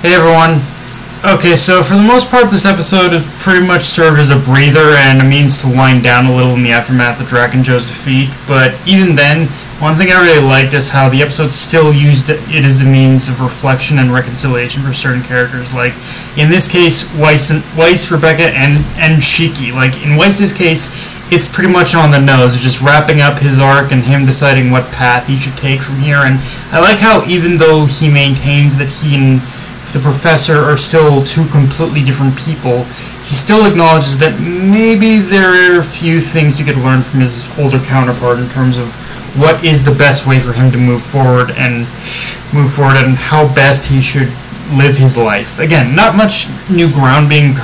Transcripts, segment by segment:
Hey everyone. Okay, so for the most part this episode has pretty much served as a breather and a means to wind down a little in the aftermath of Draken Joe's defeat, but even then, one thing I really liked is how the episode still used it as a means of reflection and reconciliation for certain characters, like, in this case, Weisz, Rebecca, and Shiki. Like, in Weiss's case, it's pretty much on the nose, just wrapping up his arc and him deciding what path he should take from here, and I like how even though he maintains that he and the professor are still two completely different people, he still acknowledges that maybe there are a few things he could learn from his older counterpart in terms of what is the best way for him to move forward and how best he should live his life. Again, not much new ground being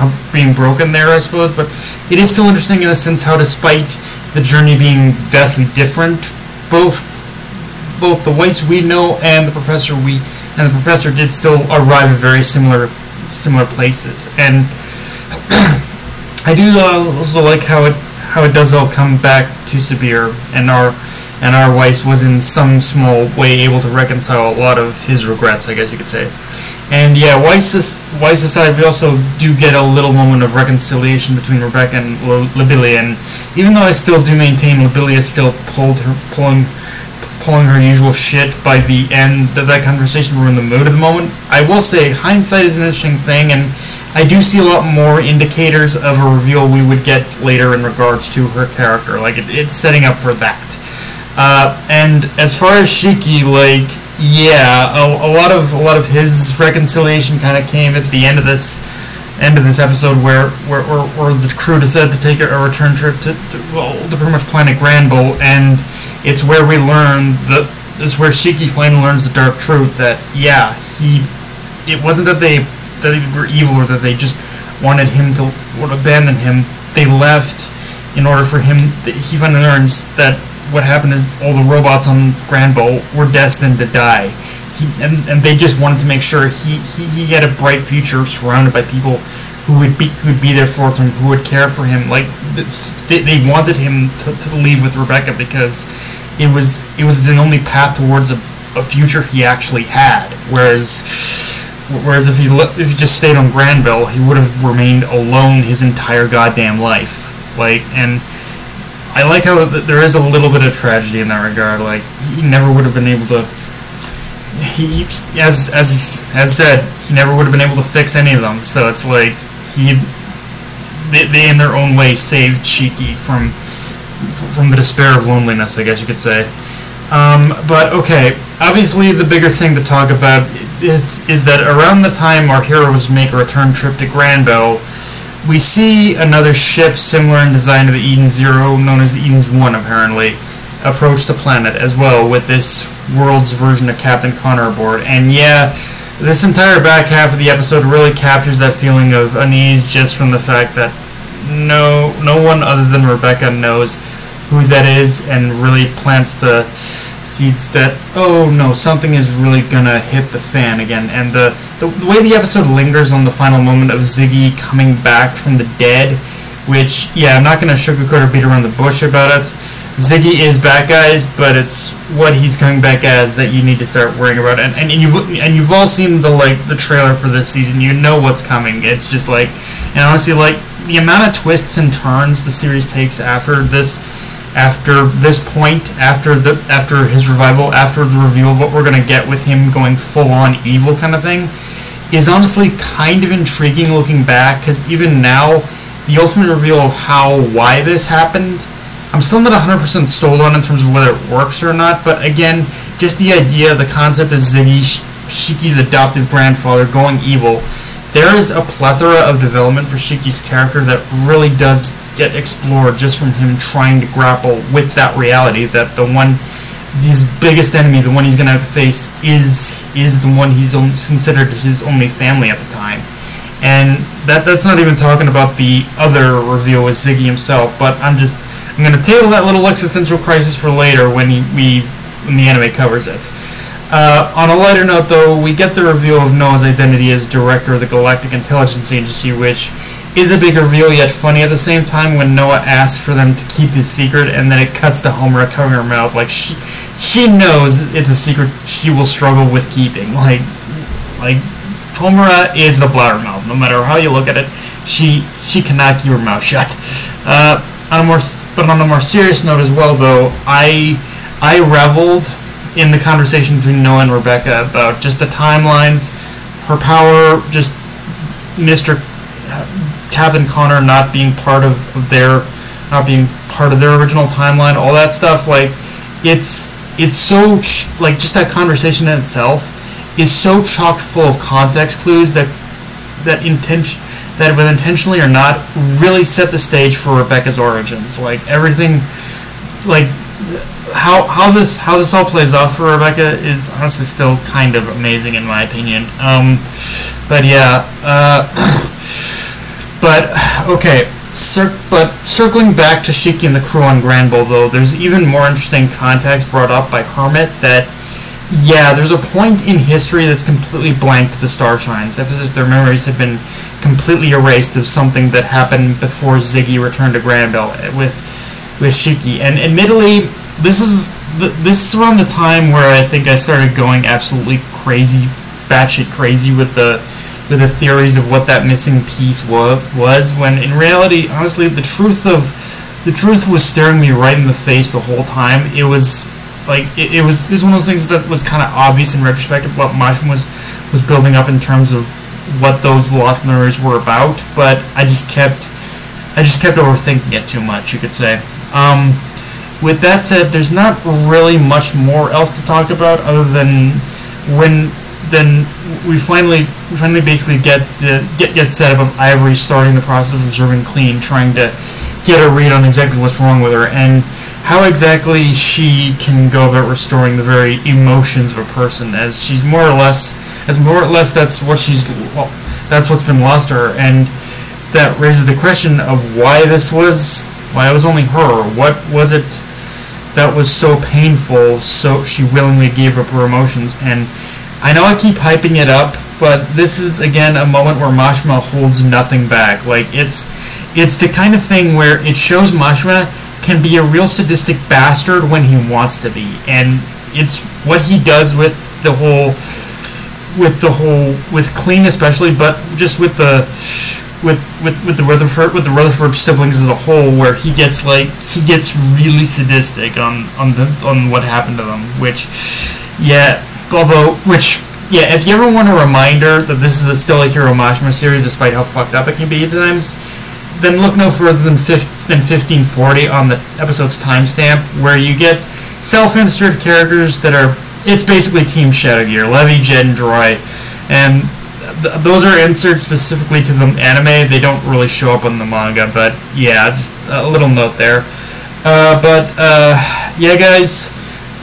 broken there, I suppose, but it is still interesting in the sense how, despite the journey being vastly different, both the Weisz we know and the professor did still arrive at very similar places. And I do also like how it does all come back to Sabir, and our Weisz was in some small way able to reconcile a lot of his regrets, I guess you could say. And yeah, Weisz aside, we also do get a little moment of reconciliation between Rebecca and Labilia, and even though I still do maintain Labilia still pulling her usual shit by the end of that conversation, we're in the mood of the moment. I will say, hindsight is an interesting thing, and I do see a lot more indicators of a reveal we would get later in regards to her character. Like, it's setting up for that. And as far as Shiki, like, yeah, a lot of his reconciliation kind of came at the end of this episode, where the crew decided to take a return trip to pretty much Planet Granbell, and it's where we learn it's where Shiki finally learns the dark truth that, yeah, it wasn't that they were evil or that they just wanted him to abandon him. They left in order for him. He finally learns that what happened is all the robots on Granbell were destined to die. And they just wanted to make sure he had a bright future surrounded by people who would be there for him, who would care for him. Like, they wanted him to leave with Rebecca because it was the only path towards a future he actually had. Whereas if he just stayed on Granbell, he would have remained alone his entire goddamn life. Like, and I like how there is a little bit of tragedy in that regard. Like, he never would have been able to. As said, he never would have been able to fix any of them. So it's like they in their own way saved Shiki from the despair of loneliness, I guess you could say. But okay, obviously the bigger thing to talk about is that around the time our heroes make a return trip to Granbell, we see another ship similar in design to the Edens Zero, known as the Edens One, apparently, approach the planet as well, with this world's version of Captain Connor aboard. And yeah, this entire back half of the episode really captures that feeling of unease, just from the fact that no one other than Rebecca knows who that is, and really plants the seeds that, oh no, something is really gonna hit the fan again. And the way the episode lingers on the final moment of Ziggy coming back from the dead, which, yeah, I'm not going to sugarcoat or beat around the bush about it. Ziggy is back, guys, but it's what he's coming back as that you need to start worrying about. And you've all seen the trailer for this season. You know what's coming. It's just like, and honestly, like, the amount of twists and turns the series takes after his revival, after the reveal of what we're going to get with him going full on evil kind of thing, is honestly kind of intriguing looking back, because even now, the ultimate reveal of why this happened, I'm still not 100% sold on in terms of whether it works or not, but again, just the idea, the concept of Ziggy, Shiki's adoptive grandfather, going evil, there is a plethora of development for Shiki's character that really does get explored just from him trying to grapple with that reality, that his biggest enemy, the one he's going to have to face, is the one he's considered his only family at the time. And that's not even talking about the other reveal with Ziggy himself, but I'm going to table that little existential crisis for later when the anime covers it. On a lighter note, though, we get the reveal of Noah's identity as director of the Galactic Intelligence Agency, which is a big reveal, yet funny at the same time, when Noah asks for them to keep his secret, and then it cuts to Homura covering her mouth. Like, she knows it's a secret she will struggle with keeping. Like Homura is the blabbermouth. No matter how you look at it, she cannot keep her mouth shut. On a more serious note as well, though, I reveled in the conversation between Noah and Rebecca about just the timelines, her power, just Mr. Captain Connor not being part of their original timeline, all that stuff. Like, it's so like just that conversation in itself is so chock full of context clues that whether intentionally or not really set the stage for Rebecca's origins. Like everything, like how this all plays out for Rebecca is honestly still kind of amazing in my opinion. But yeah, but okay. Circling back to Shiki and the crew on Granville, though, there's even more interesting context brought up by Hermit that, yeah, there's a point in history that's completely blank to the Starshines, if their memories had been completely erased of something that happened before Ziggy returned to Granville with Shiki. And admittedly, this is around the time where I think I started going absolutely crazy, batshit crazy with the theories of what that missing piece was, when in reality, honestly, the truth was staring me right in the face the whole time. It was like it was one of those things that was kind of obvious in retrospect of what Mushroom was building up in terms of what those lost memories were about, but I just kept overthinking it too much, you could say. With that said, there's not really much more else to talk about other than we finally basically get the get set up of Ivory starting the process of observing Clean, trying to get a read on exactly what's wrong with her and how exactly she can go about restoring the very emotions of a person, as she's more or less that's what's been lost to her. And that raises the question of why it was only her. What was it that was so painful so she willingly gave up her emotions? And I know I keep hyping it up, but this is again a moment where Mashima holds nothing back. Like it's the kind of thing where it shows Mashima can be a real sadistic bastard when he wants to be, and it's what he does with Clean especially, but just with the Rutherford siblings as a whole, where he gets really sadistic on what happened to them, which, if you ever want a reminder that this is still a Hiro Mashima series, despite how fucked up it can be at times, then look no further than 1540 on the episode's timestamp, where you get self-inserted characters that are, it's basically Team Shadow Gear, Levy, Jed, and Drei, and those are inserts specifically to the anime. They don't really show up on the manga, but yeah, just a little note there. Yeah, guys,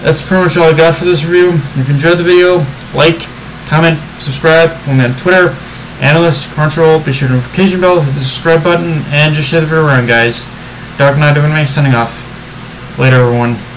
that's pretty much all I got for this review. If you enjoyed the video, like, comment, subscribe. Follow me on Twitter, Analyst Control. Be sure to notification bell, hit the subscribe button, and just share the video around, guys. Dark Knight of Anime signing off. Later, everyone.